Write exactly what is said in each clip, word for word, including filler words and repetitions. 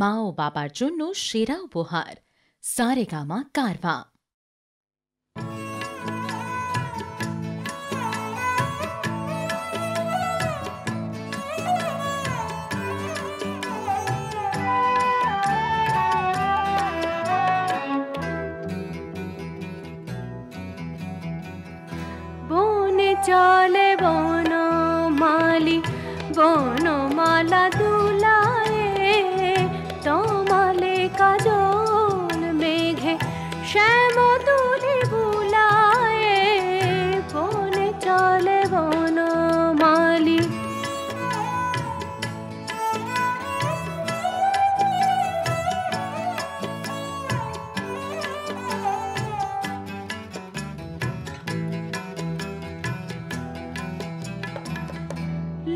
মা ও বাবার জন্য সেরা উপহার সারেগামা কারভা। বনে চলে বনমালি বনমালা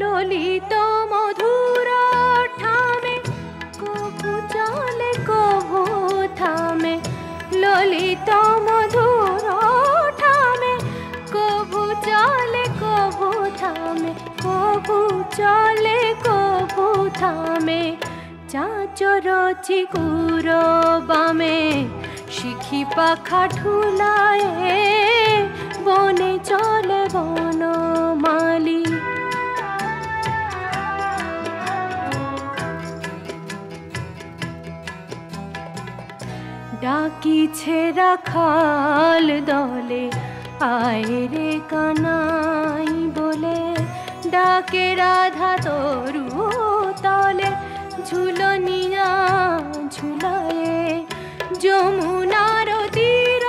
ललित मधुर थामे कभू चले कभू थामे ललित मधुर थामे कभू चले कभू थामे कभू चले कभू थामे चाचर चिकुर बामे शिखी पाखा ठुलाए बने चले बनमाली। डाकी छेरा खाल दौले आए रे कानाई बोले डाके राधा तोरू तले झुलनिया झुलाए जमुनार तीर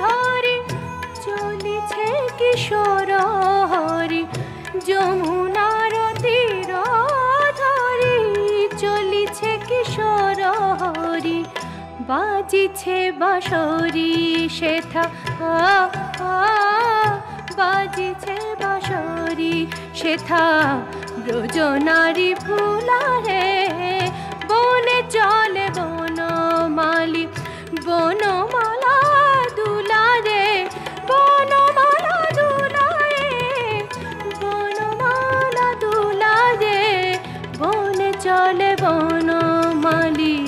धरी चली छे किशोर हरि जमुनार तीर धरी चली छे किशोर हरि बाजी छे बाँसुरी शेथा आ, आ, बाजी छे बाँसुरी शेथा ब्रजनारी फुला रे बने चले बनमाली बनमाला दुला रे बनमाला दुला रे बनमाला दुला रे बने चले बनमाली।